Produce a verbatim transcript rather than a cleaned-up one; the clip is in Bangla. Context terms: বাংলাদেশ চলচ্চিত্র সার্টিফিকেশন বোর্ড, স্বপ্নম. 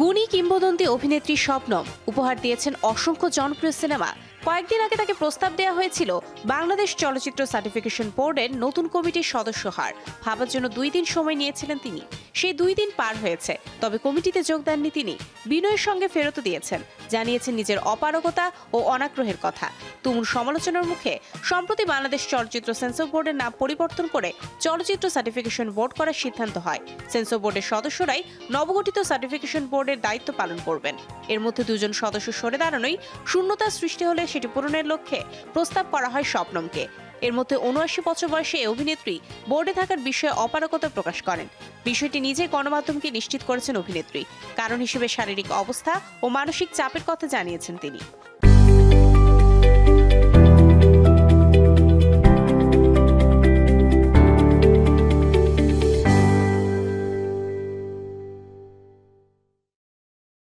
গুণী কিংবদন্তি অভিনেত্রী স্বপ্নম উপহার দিয়েছেন অসংখ্য জনপ্রিয় সিনেমা। কয়েকদিন আগে তাকে প্রস্তাব দেওয়া হয়েছিল বাংলাদেশ চলচ্চিত্র সার্টিফিকেশন বোর্ডের নতুন কমিটির সদস্য হওয়ার। ভাবার জন্য দুই দিন সময় নিয়েছিলেন তিনি। সেই দুই দিন পার হয়েছে, তবে কমিটিতে যোগ দেননি তিনি। বিনয়ের সঙ্গে ফেরত দিয়েছেন, জানিয়েছেন নিজের অপারগতা ও অনাগ্রহের কথা। তুমুল সমালোচনার মুখে সম্প্রতি বাংলাদেশ চলচ্চিত্র সেন্সর বোর্ডের নাম পরিবর্তন করে চলচ্চিত্র সার্টিফিকেশন বোর্ড করার সিদ্ধান্ত হয়। সেন্সর বোর্ডের সদস্যরাই নবগঠিত সার্টিফিকেশন বোর্ডের দায়িত্ব পালন করবেন। এর মধ্যে দুজন সদস্য সরে দাঁড়ানোই শূন্যতা সৃষ্টি হলে সেটি পূরণের লক্ষ্যে প্রস্তাব করা হয় স্বপ্নমকে। এর মধ্যে উনআশি বছর বয়সে অভিনেত্রী বোর্ডে থাকার বিষয়ে অপারগতা প্রকাশ করেন। বিষয়টি নিজে গণমাধ্যমকে নিশ্চিত করেছেন অভিনেত্রী। কারণ হিসেবে শারীরিক অবস্থা ও মানসিক চাপের কথা জানিয়েছেন তিনি।